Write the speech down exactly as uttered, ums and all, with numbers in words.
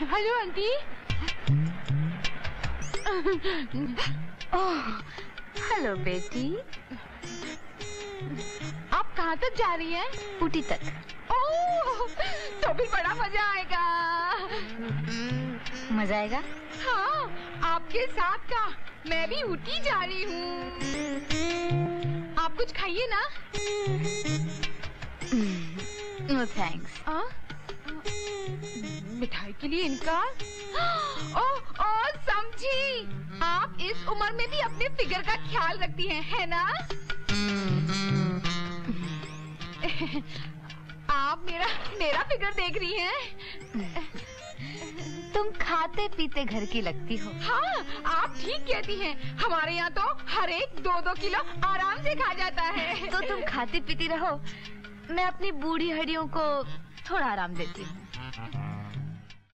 Hello aunty. Oh hello बेटी, आप कहाँ तक जा रही हैं? ऊटी तक। ओह तो भी बड़ा मजा आएगा। मजा आएगा? हाँ, आपके साथ का। मैं भी ऊटी जा रही हूँ। आप कुछ खाइए ना। No thanks. मिठाई के लिए इनकार? ओ, ओ, समझी। आप इस उम्र में भी अपने फिगर का ख्याल रखती हैं, है ना? आप मेरा मेरा फिगर देख रही हैं? तुम खाते पीते घर की लगती हो। हाँ, आप ठीक कहती हैं। हमारे यहाँ तो हर एक दो दो किलो आराम से खा जाता है। तो तुम खाते पीते रहो, मैं अपनी बूढ़ी हड्डियों को थोड़ा आराम देती हूँ।